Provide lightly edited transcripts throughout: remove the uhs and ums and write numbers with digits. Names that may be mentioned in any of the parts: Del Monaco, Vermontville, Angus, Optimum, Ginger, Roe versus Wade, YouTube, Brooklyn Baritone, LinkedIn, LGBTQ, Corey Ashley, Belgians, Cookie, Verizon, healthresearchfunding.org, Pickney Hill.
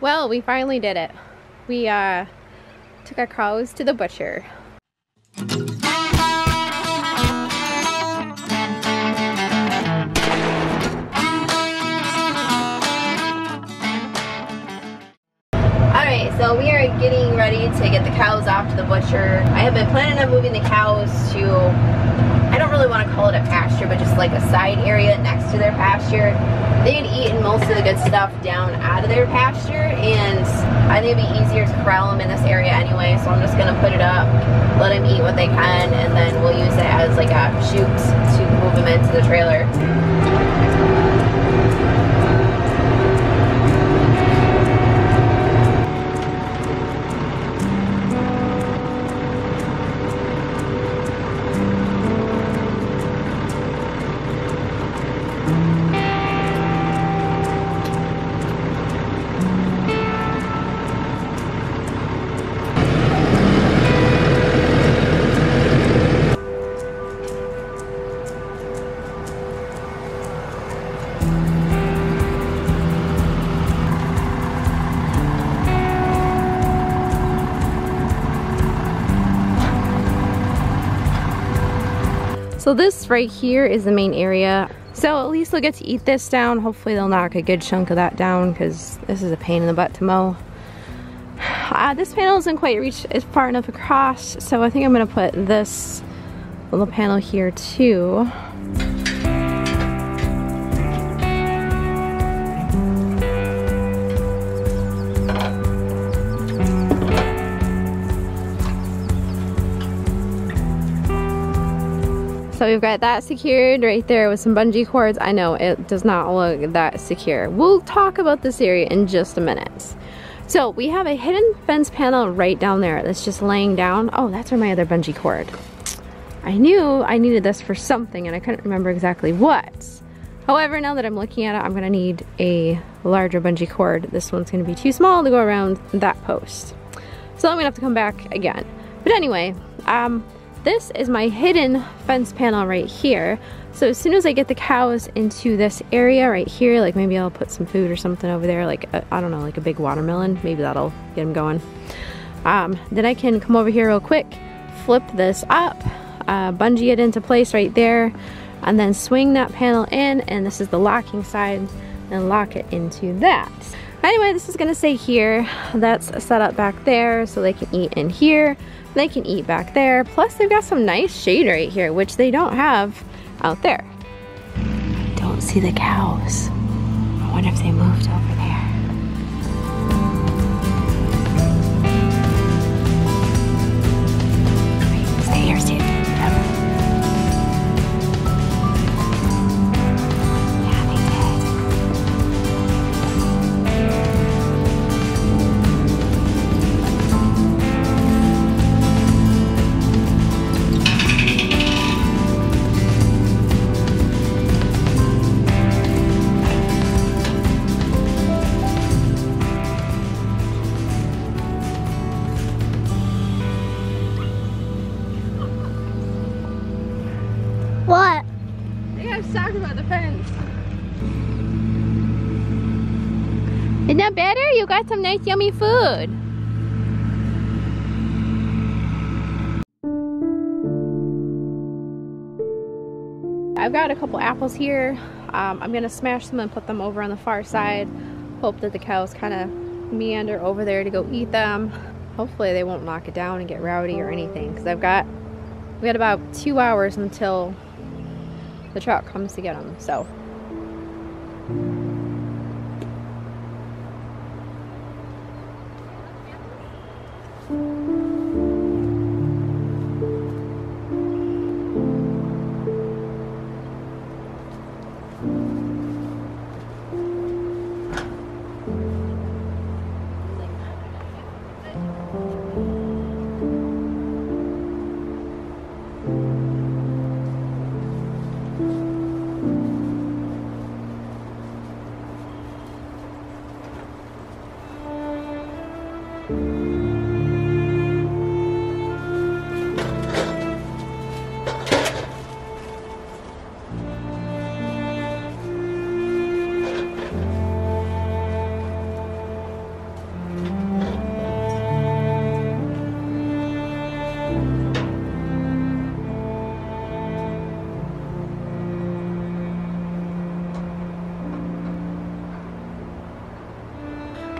Well, we finally did it. We took our cows to the butcher. Alright, so we are getting ready to get the cows off to the butcher. I have been planning on moving the cows to, I don't really want to call it a pasture, but just like a side area next to their pasture. They had eaten most of the good stuff down out of their pasture, and I think it'd be easier to corral them in this area anyway, so I'm just going to put it up, let them eat what they can, and then we'll use it as like a chute to move them into the trailer. So this right here is the main area. So at least they'll get to eat this down. Hopefully they'll knock a good chunk of that down because this is a pain in the butt to mow. This panel doesn't quite reach as far enough across, so I think I'm gonna put this little panel here too. So we've got that secured right there with some bungee cords. I know it does not look that secure. We'll talk about this area in just a minute. So we have a hidden fence panel right down there that's just laying down. Oh, that's where my other bungee cord. I knew I needed this for something and I couldn't remember exactly what. However, now that I'm looking at it, I'm gonna need a larger bungee cord. This one's gonna be too small to go around that post. So I'm gonna have to come back again. But anyway, this is my hidden fence panel right here. So as soon as I get the cows into this area right here, like maybe I'll put some food or something over there, like a, I don't know, like a big watermelon, maybe that'll get them going. Then I can come over here real quick, flip this up, bungee it into place right there, and then swing that panel in, and this is the locking side, and lock it into that. Anyway, this is gonna stay here. That's set up back there so they can eat in here. They can eat back there. Plus they've got some nice shade right here, which they don't have out there. I don't see the cows. I wonder if they moved over there. Isn't that better? You got some nice yummy food. I've got a couple apples here. I'm gonna smash them and put them over on the far side. Hope that the cows kind of meander over there to go eat them. Hopefully they won't knock it down and get rowdy or anything, because we got about 2 hours until the truck comes to get them. So.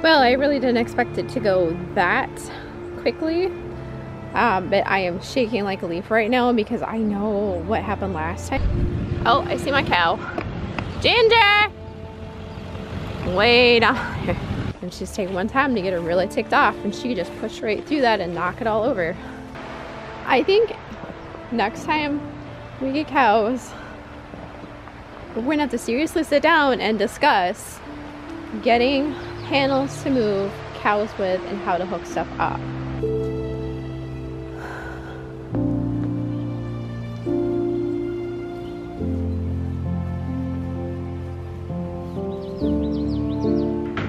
Well, I really didn't expect it to go that quickly, but I am shaking like a leaf right now because I know what happened last time. Oh, I see my cow. Ginger! Way down here. And she's taking one time to get her really ticked off, and she could just push right through that and knock it all over. I think next time we get cows, we're gonna have to seriously sit down and discuss getting handles to move cows with and how to hook stuff up.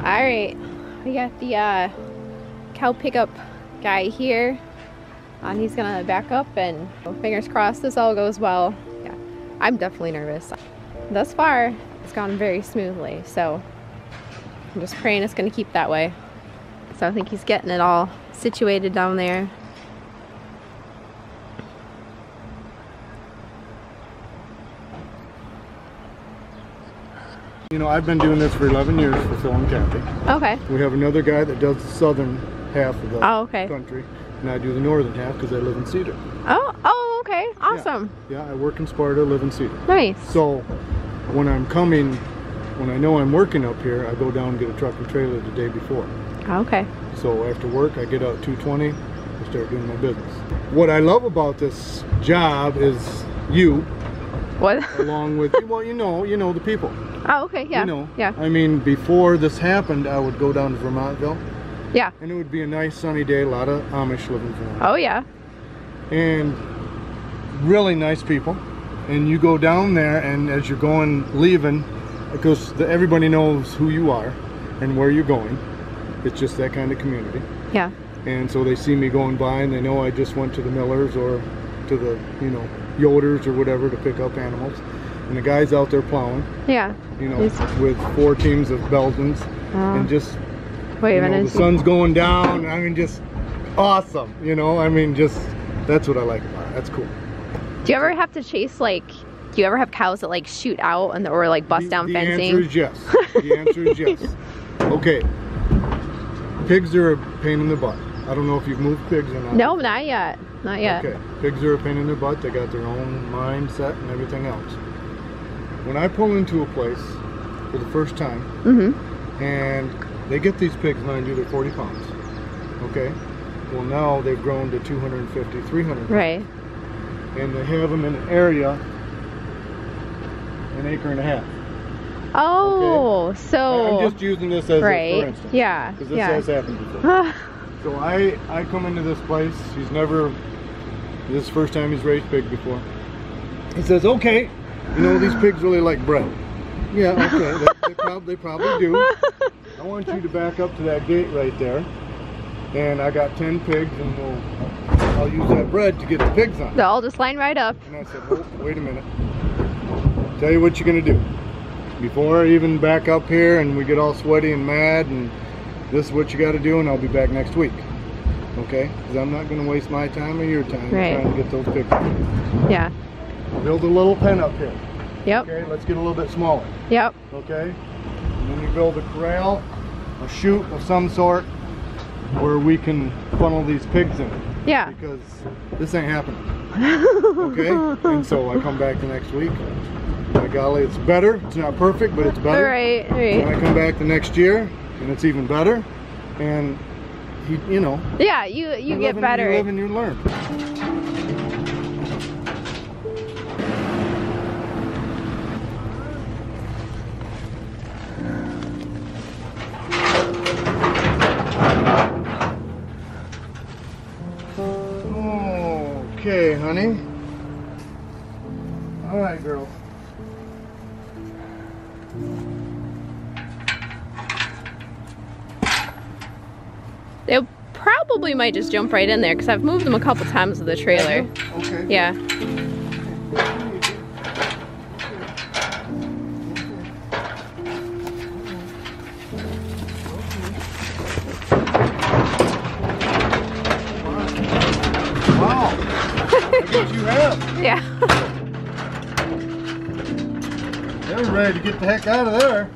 All right, we got the cow pickup guy here. He's gonna back up, and fingers crossed this all goes well. Yeah, I'm definitely nervous. Thus far, it's gone very smoothly, so I'm just praying it's gonna keep that way. So I think he's getting it all situated down there. You know, I've been doing this for 11 years for Phil and Kathy. Okay. We have another guy that does the southern half of the country, and I do the northern half because I live in Cedar. Oh, okay, awesome. Yeah, I work in Sparta, live in Cedar. Nice. So when I'm coming, when I know I'm working up here, I go down and get a truck and trailer the day before. Okay. So after work, I get out 2:20, I start doing my business. What I love about this job is you. What? Along with, well, you know the people. Oh, okay, yeah. You know, yeah. I mean, before this happened, I would go down to Vermontville. Yeah. And it would be a nice sunny day, a lot of Amish living in Vermont. Oh, yeah. And really nice people. And you go down there, and as you're going, leaving, because everybody knows who you are and where you're going. It's just that kind of community. Yeah. And so they see me going by, and they know I just went to the Millers or to the, you know, Yoders or whatever to pick up animals. And the guy's out there plowing. Yeah. You know, with four teams of Belgians. And just, wait a minute, the sun's going down. I mean, just awesome. You know, I mean, just, that's what I like about it. That's cool. Do you ever have to chase, like, do you ever have cows that like shoot out and or like bust down fencing? The answer is yes. The answer is yes. Okay. Pigs are a pain in the butt. I don't know if you've moved pigs or not. No, not yet. Not yet. Okay. Pigs are a pain in the butt. They got their own mindset and everything else. When I pull into a place for the first time, and they get these pigs, mind you, they're 40 pounds. Okay. Well, now they've grown to 250, 300 pounds. Right. And they have them in an area an acre and a half. Oh, okay. So I'm just using this as a, for instance. Yeah. Because this has happened before. So I come into this place. He's never, this is the first time he's raised pig before. He says, okay, you know, these pigs really like bread. Yeah, okay, they probably do. I want you to back up to that gate right there. And I got 10 pigs, and I'll use that bread to get the pigs on. They'll all just line right up. And I said, oh, wait a minute. Tell you what you're gonna do. Before I even back up here and we get all sweaty and mad, and this is what you gotta do, and I'll be back next week. Okay? Because I'm not gonna waste my time or your time trying to get those pictures. Yeah. Build a little pen up here. Yep. Okay, let's get a little bit smaller. Yep. Okay? And then you build a corral, a chute of some sort, where we can funnel these pigs in. Yeah. Because this ain't happening. Okay? And so I come back the next week. By golly, it's better. It's not perfect, but it's better. Right. When I come back the next year, and it's even better. And you know. Yeah, you get better. You live and you learn. Okay, honey. All right, girl. They probably might just jump right in there because I've moved them a couple times with the trailer. Okay. Yeah. Wow. Look what you have. Yeah. They're ready to get the heck out of there.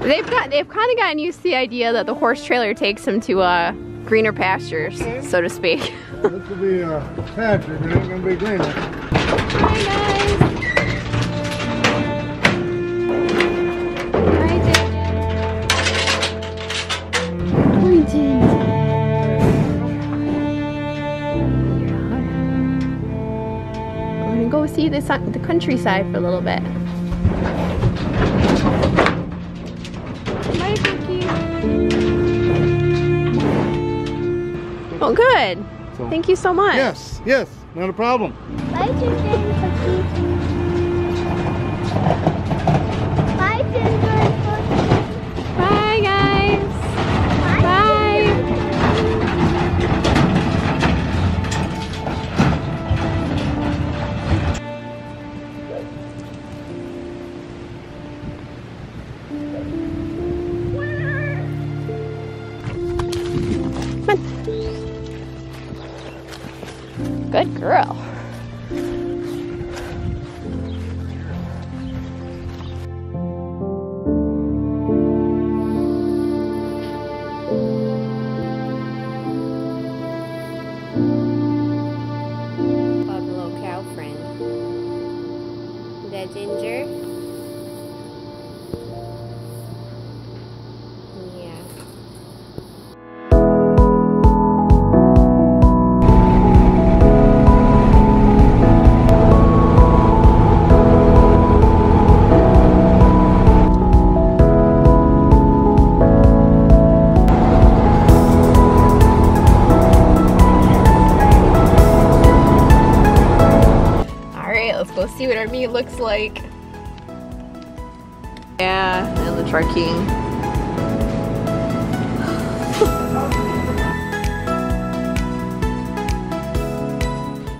They've kind of gotten used to the idea that the horse trailer takes them to greener pastures, so to speak. Well, this will be a pasture, but it's going to be greener. Hi guys! We're going to go see the countryside for a little bit. Bye, Cookie. Oh, good. So, thank you so much. Yes, yes, not a problem. Bye, Cookie. Bye, Cookie. Bye, guys. Bye. Good girl. Buffalo cow friend. Is that Ginger? Yeah. See what our meat looks like. Yeah, and the turkey.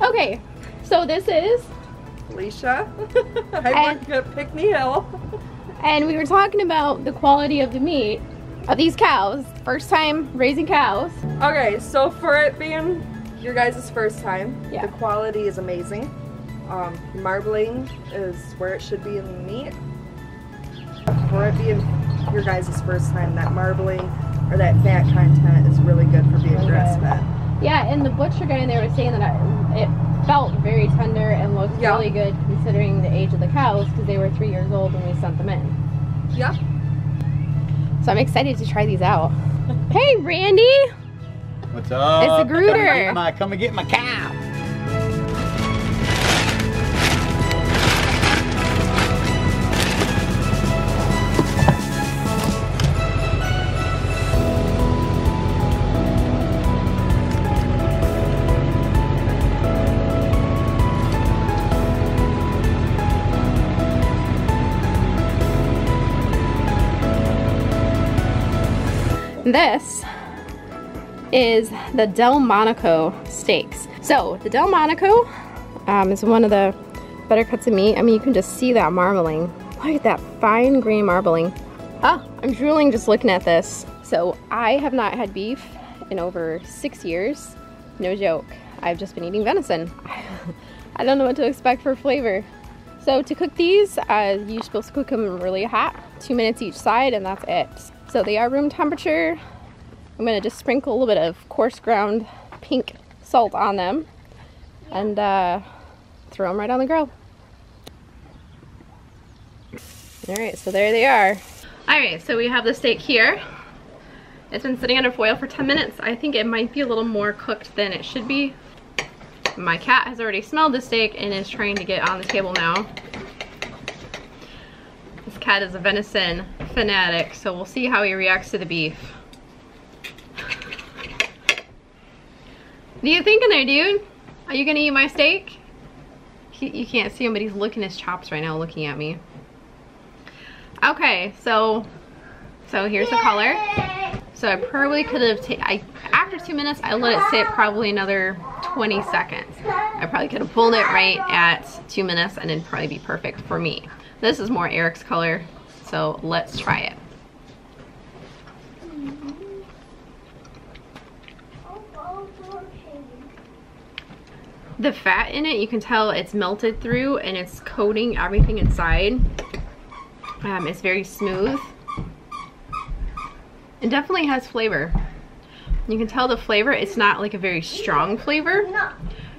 Okay, so this is Alicia. I work at Pickney Hill. And we were talking about the quality of the meat of these cows. First time raising cows. Okay, so for it being your guys' first time, yeah, the quality is amazing. Marbling is where it should be in the meat. For it being your guys' first time, that marbling or that fat content is really good for being grass-fed. Yeah, and the butcher guy in there was saying that it felt very tender and looked really good considering the age of the cows, because they were 3 years old when we sent them in. Yeah. So I'm excited to try these out. Hey, Randy! What's up? It's a Gruder. Come and get my cow. This is the Del Monaco steaks. So the Del Monaco is one of the better cuts of meat. I mean, you can just see that marbling. Look at that fine grain marbling. Ah, I'm drooling just looking at this. So I have not had beef in over 6 years. No joke. I've just been eating venison. I don't know what to expect for flavor. So to cook these, you're supposed to cook them really hot, 2 minutes each side, and that's it. So they are room temperature. I'm gonna just sprinkle a little bit of coarse ground pink salt on them and throw them right on the grill. All right, so there they are. All right, so we have the steak here. It's been sitting under foil for 10 minutes. I think it might be a little more cooked than it should be. My cat has already smelled the steak and is trying to get on the table now. This cat is a venison fanatic, so we'll see how he reacts to the beef. What are you thinking there, dude? Are you gonna eat my steak? You can't see him, but he's licking his chops right now, looking at me. Okay, so here's the color. So I probably could have after 2 minutes, I let it sit probably another 20 seconds. I probably could have pulled it right at 2 minutes and it'd probably be perfect for me. This is more Eric's color, so let's try it. The fat in it, you can tell it's melted through and it's coating everything inside. It's very smooth. It definitely has flavor. You can tell the flavor, it's not like a very strong flavor.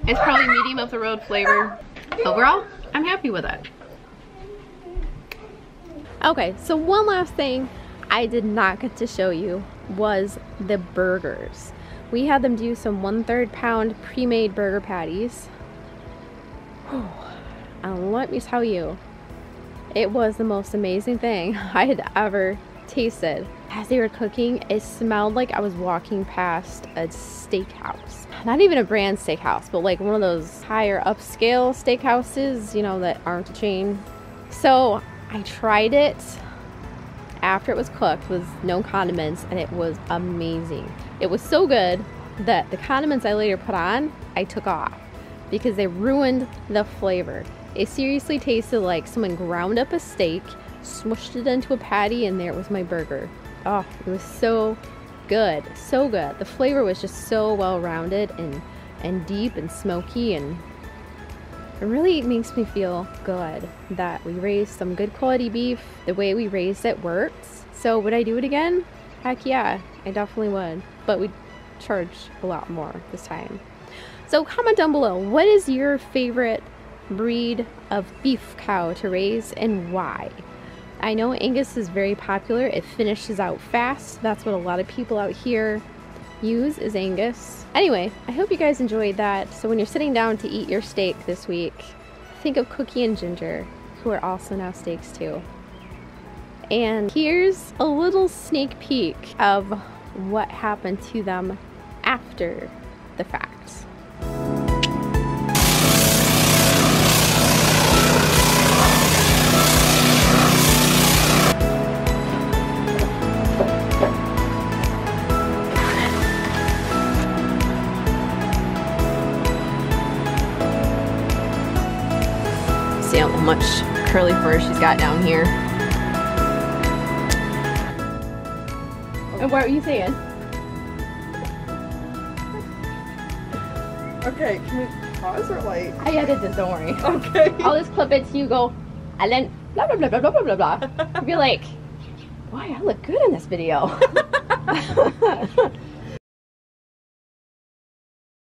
It's probably medium of the road flavor. Overall, I'm happy with it. Okay, so one last thing I did not get to show you was the burgers. We had them do some 1/3 pound pre-made burger patties. And let me tell you, it was the most amazing thing I had ever tasted. As they were cooking, it smelled like I was walking past a steakhouse. Not even a brand steakhouse, but like one of those higher upscale steakhouses, you know, that aren't a chain. So I tried it after it was cooked with no condiments, and it was amazing. It was so good that the condiments I later put on, I took off because they ruined the flavor. It seriously tasted like someone ground up a steak, smushed it into a patty, and there was my burger. Oh, it was so good, so good. The flavor was just so well-rounded and deep and smoky, and it really makes me feel good that we raised some good quality beef. The way we raised it works. So would I do it again? Heck yeah, I definitely would. But we charge a lot more this time. So comment down below, what is your favorite breed of beef cow to raise and why? I know Angus is very popular. It finishes out fast. That's what a lot of people out here use, is Angus. Anyway, I hope you guys enjoyed that. So when you're sitting down to eat your steak this week, think of Cookie and Ginger, who are also now steaks too. And here's a little sneak peek of what happened to them after the fact. See how much curly fur she's got down here. And what were you saying? Okay, can we pause or like? I edited this, don't worry. Okay. I'll just clip it so you go, and then blah, blah, blah, blah, blah, blah, blah, blah. You'll be like, why, I look good in this video.